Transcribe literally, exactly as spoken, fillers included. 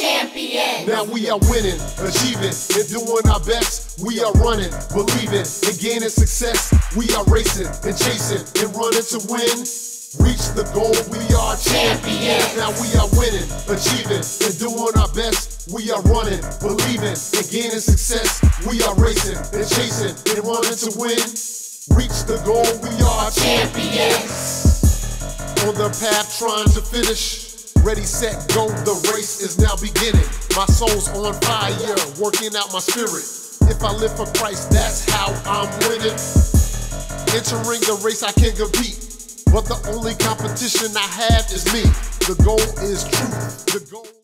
champions. Now we are winning, achieving, and doing our best. We are running, believing, and gaining success. We are racing and chasing and running to win. Reach the goal, we are champions. Now we are winning, achieving, and doing our best. We are running, believing, and gaining success. We are racing and chasing and running to win. Reach the goal, we are champions. On the path trying to finish. Ready, set, go, the race is now beginning. My soul's on fire, working out my spirit. If I live for Christ, that's how I'm winning. Entering the race, I can compete, but the only competition I have is me. The goal is truth. The goal